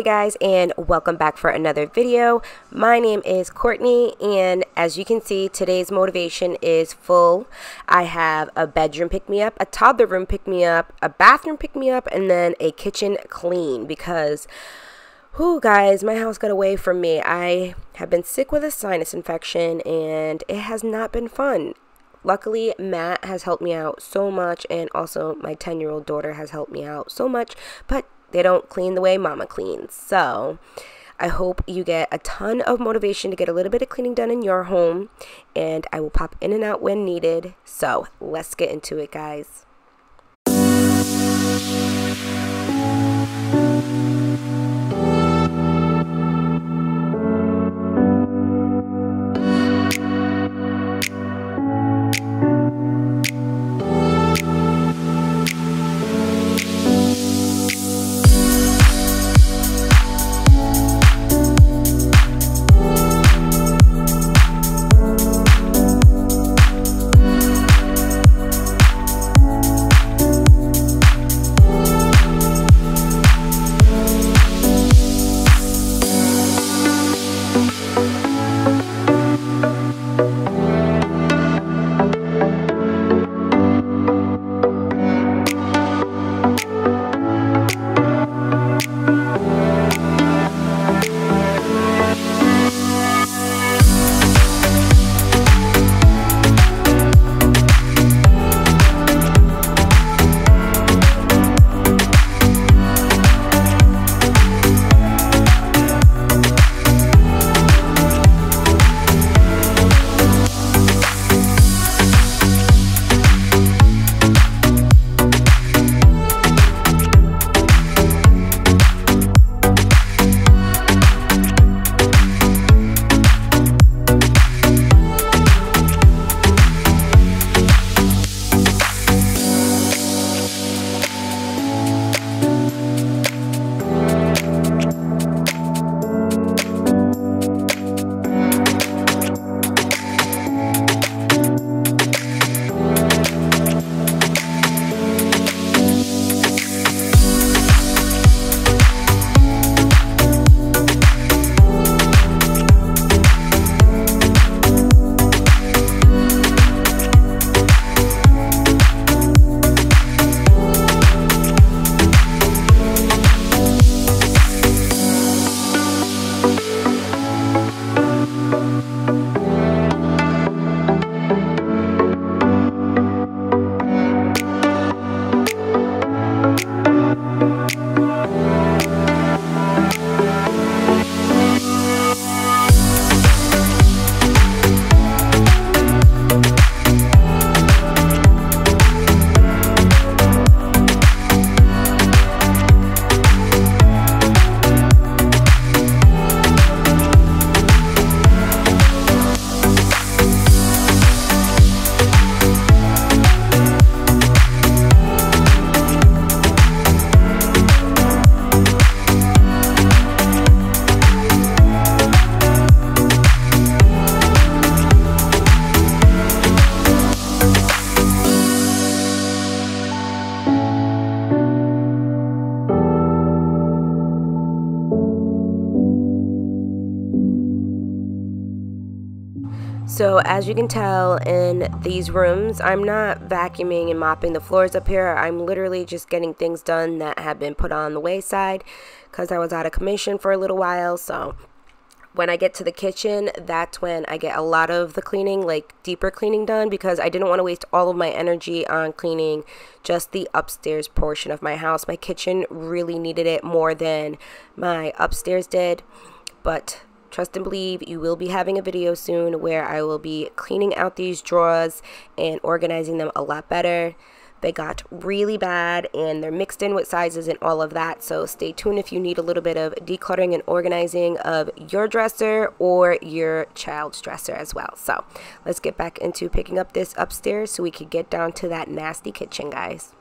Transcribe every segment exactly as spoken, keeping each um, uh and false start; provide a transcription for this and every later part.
Hey guys, and welcome back for another video. My name is Courtney, and as you can see, today's motivation is full. I have a bedroom pick-me-up, a toddler room pick-me-up, a bathroom pick-me-up, and then a kitchen clean because, whew, guys, my house got away from me. I have been sick with a sinus infection, and it has not been fun. Luckily, Matt has helped me out so much, and also my ten-year-old daughter has helped me out so much, but they don't clean the way mama cleans. So I hope you get a ton of motivation to get a little bit of cleaning done in your home, and I will pop in and out when needed. So let's get into it, guys. So as you can tell in these rooms, I'm not vacuuming and mopping the floors up here. I'm literally just getting things done that have been put on the wayside because I was out of commission for a little while. So when I get to the kitchen, that's when I get a lot of the cleaning, like deeper cleaning done, because I didn't want to waste all of my energy on cleaning just the upstairs portion of my house. My kitchen really needed it more than my upstairs did, but trust and believe, you will be having a video soon where I will be cleaning out these drawers and organizing them a lot better. They got really bad and they're mixed in with sizes and all of that, so stay tuned if you need a little bit of decluttering and organizing of your dresser or your child's dresser as well. So let's get back into picking up this upstairs so we can get down to that nasty kitchen, guys.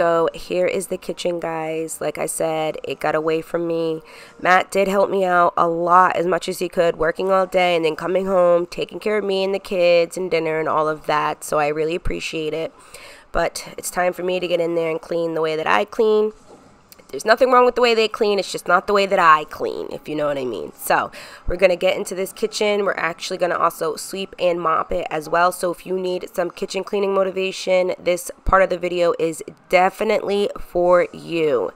So here is the kitchen, guys. Like I said, it got away from me. Matt did help me out a lot, as much as he could, working all day and then coming home, taking care of me and the kids and dinner and all of that. So I really appreciate it. But it's time for me to get in there and clean the way that I clean. There's nothing wrong with the way they clean. It's just not the way that I clean, if you know what I mean. So we're going to get into this kitchen. We're actually going to also sweep and mop it as well. So if you need some kitchen cleaning motivation, this part of the video is definitely for you.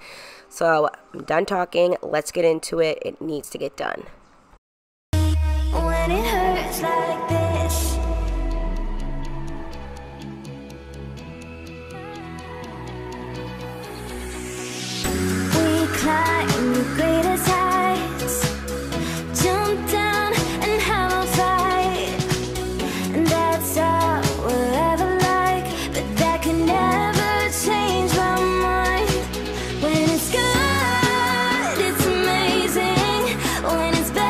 So I'm done talking. Let's get into it. It needs to get done. When it hurts like this. Climb the greatest heights, jump down and have a fight, and that's all we'll ever like, but that can never change my mind. When it's good, it's amazing. When it's bad,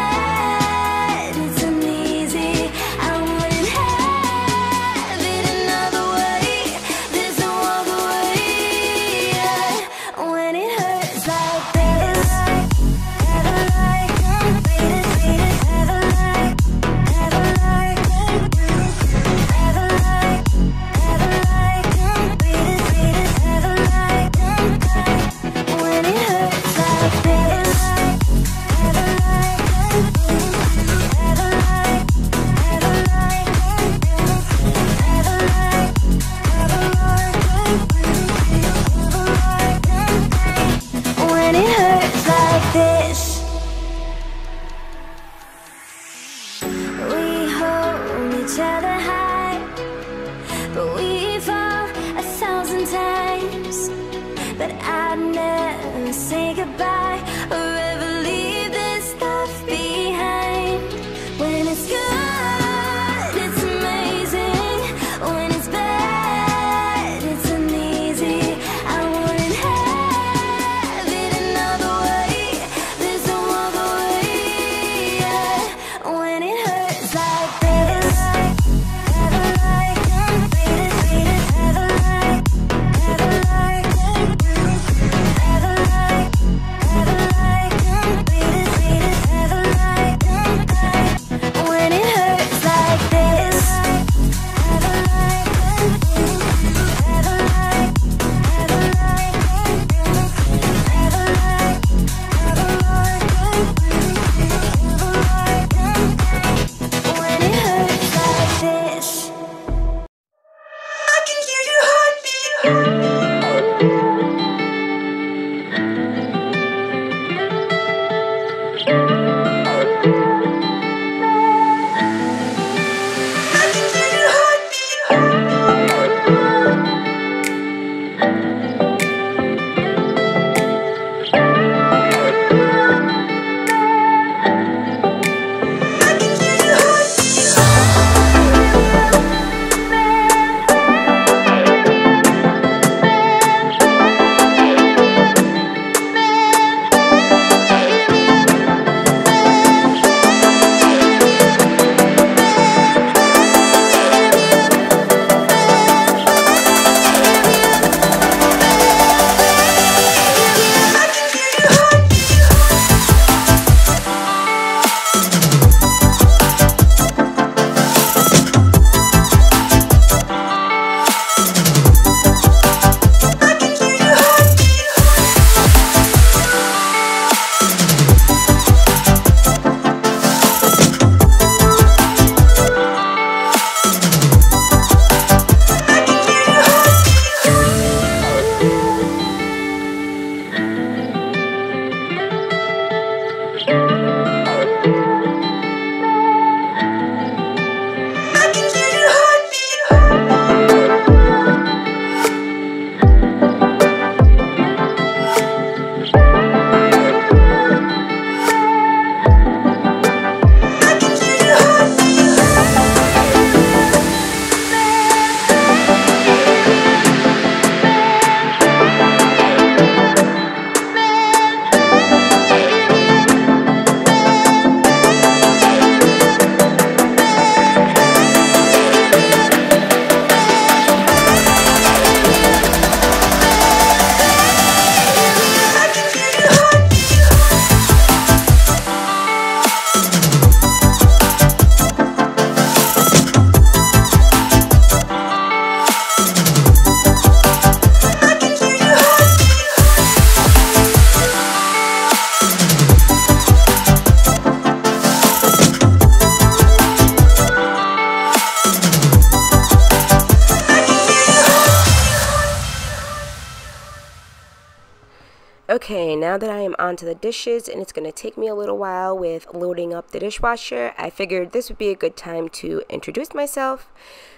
Okay, now that I am onto the dishes and it's going to take me a little while with loading up the dishwasher, I figured this would be a good time to introduce myself.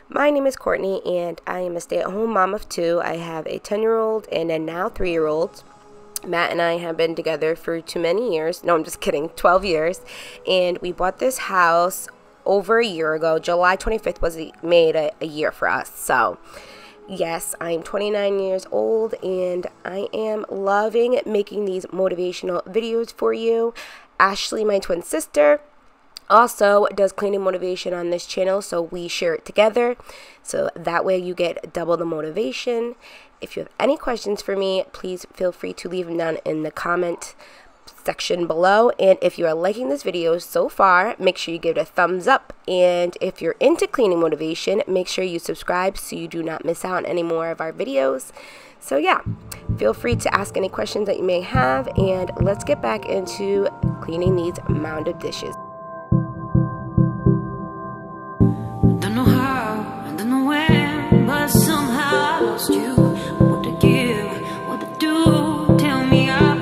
My name is Courtney and I am a stay-at-home mom of two. I have a ten-year-old and a now three-year-old. Matt and I have been together for too many years. No, I'm just kidding, twelve years. And we bought this house over a year ago. July twenty-fifth was made a, a year for us, so... Yes, I'm twenty-nine years old and I am loving making these motivational videos for you. Ashley, my twin sister, also does cleaning motivation on this channel, so we share it together. So that way you get double the motivation. If you have any questions for me, please feel free to leave them down in the comment section below. And if you are liking this video so far, make sure you give it a thumbs up, and if you're into cleaning motivation, make sure you subscribe so you do not miss out on any more of our videos. So yeah, feel free to ask any questions that you may have, and let's get back into cleaning these mound of dishes. Don't know how, I don't know where, but somehow I lost you. What to give, what to do, tell me I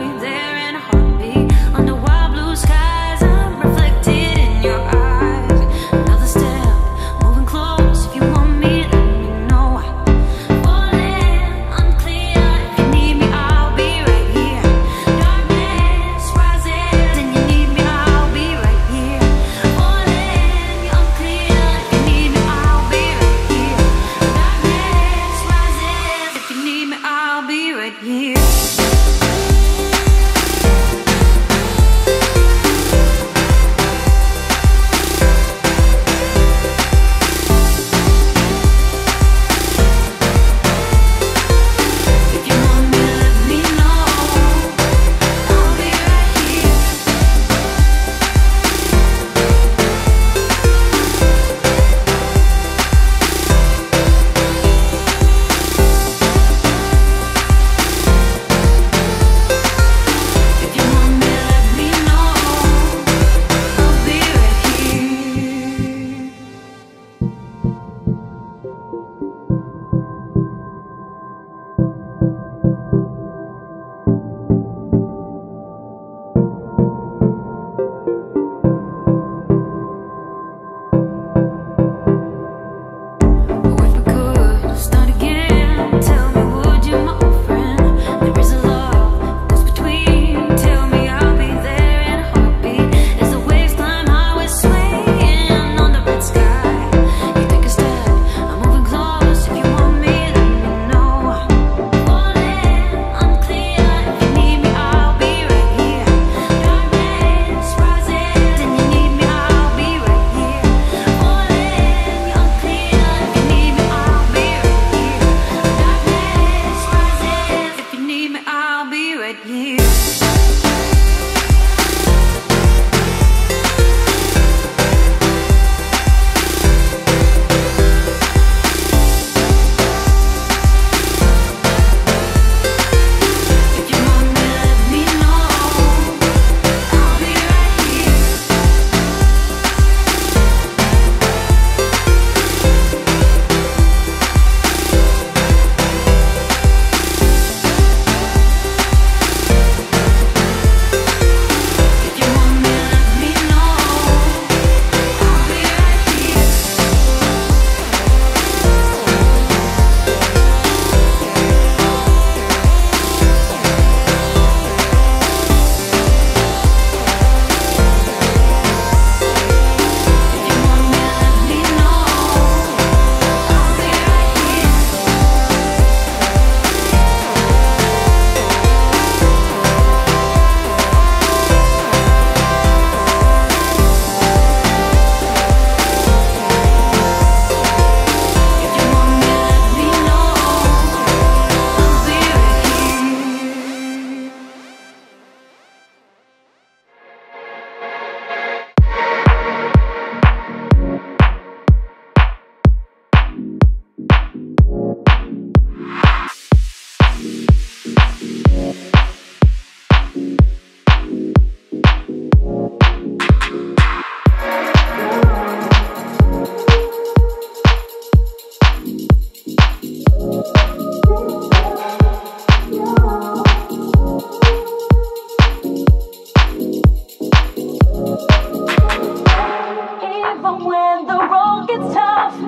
when the road gets tough,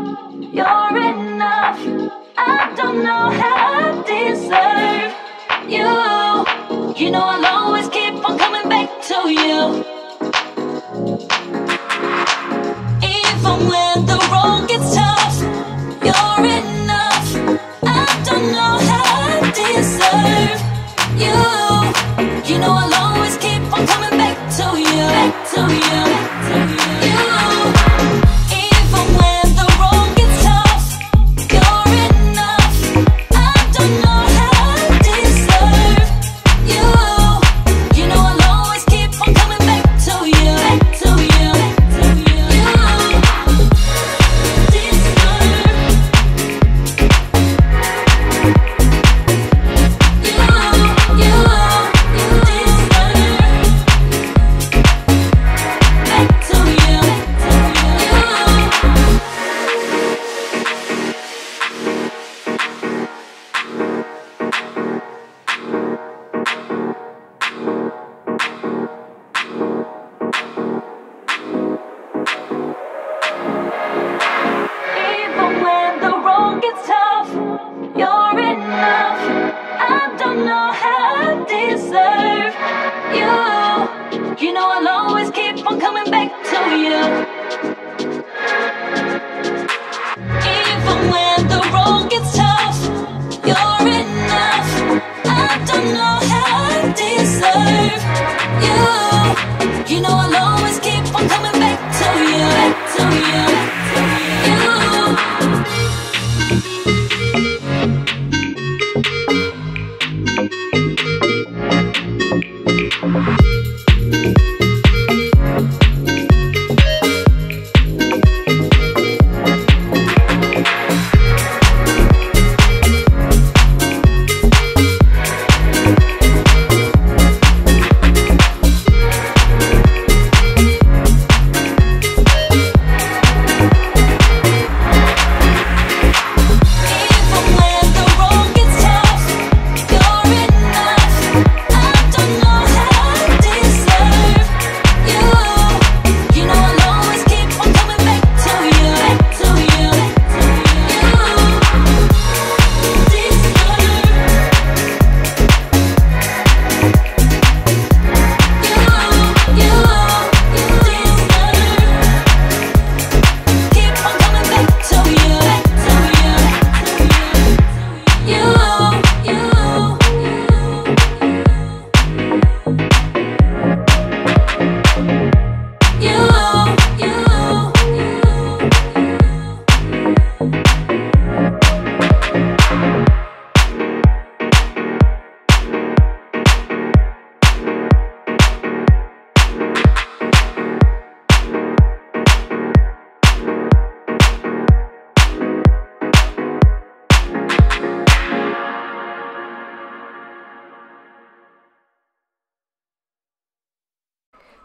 you're enough. I don't know how I deserve you. You know I'll always keep on coming back to you. Even when the road gets tough, you're enough. I don't know how I deserve you. You know I'll always keep on coming back to you. Back to you. Back to you. You.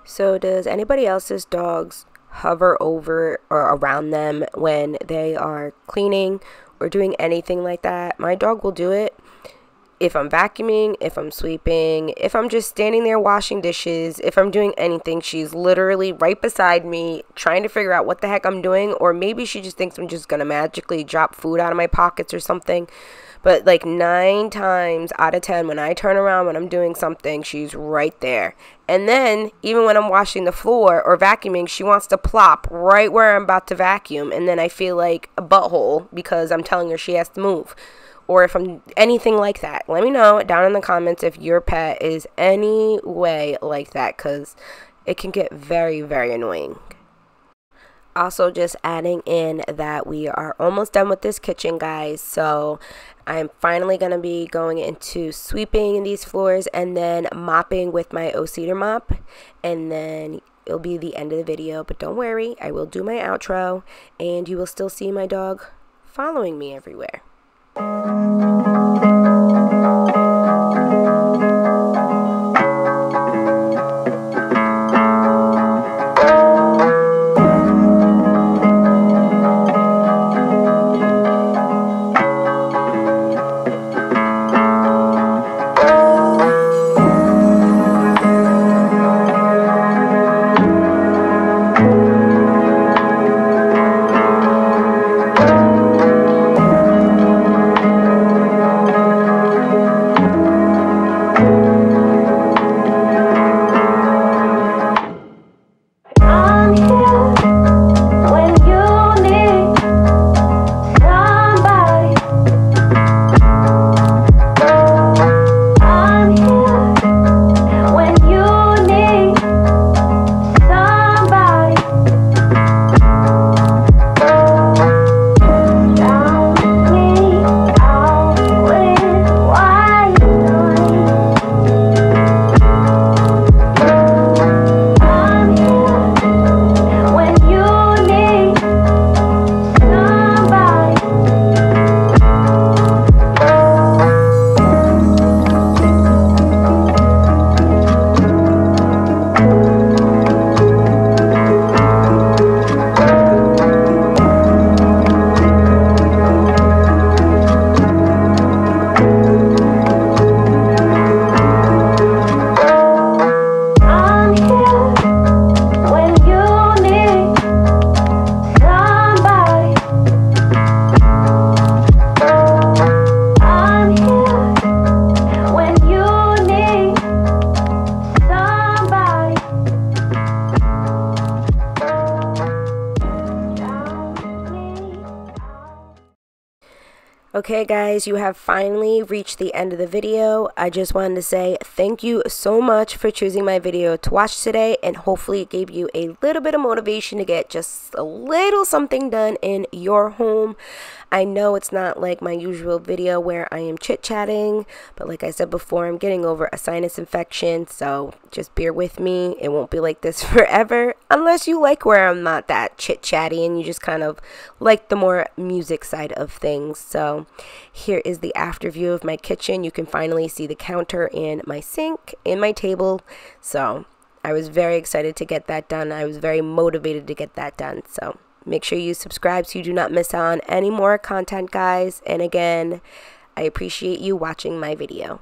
So does anybody else's dogs hover over or around them when they are cleaning or doing anything like that? My dog will do it if I'm vacuuming, if I'm sweeping, if I'm just standing there washing dishes, if I'm doing anything. She's literally right beside me trying to figure out what the heck I'm doing, or maybe she just thinks I'm just going to magically drop food out of my pockets or something. But like nine times out of ten, when I turn around, when I'm doing something, she's right there. And then even when I'm washing the floor or vacuuming, she wants to plop right where I'm about to vacuum. And then I feel like a butthole because I'm telling her she has to move. Or if I'm anything like that, let me know down in the comments if your pet is any way like that, because it can get very, very annoying. Also, just adding in that we are almost done with this kitchen, guys, so I'm finally going to be going into sweeping these floors and then mopping with my O-Cedar mop, and then it'll be the end of the video. But don't worry, I will do my outro and you will still see my dog following me everywhere. Okay guys, you have finally reached the end of the video. I just wanted to say thank you so much for choosing my video to watch today, and hopefully it gave you a little bit of motivation to get just a little something done in your home. I know it's not like my usual video where I am chit-chatting, but like I said before, I'm getting over a sinus infection, so just bear with me. It won't be like this forever, unless you like where I'm not that chit-chatty and you just kind of like the more music side of things. So here is the after view of my kitchen. You can finally see the counter and my sink and my table. So I was very excited to get that done. I was very motivated to get that done. So make sure you subscribe so you do not miss out on any more content, guys. And again, I appreciate you watching my video.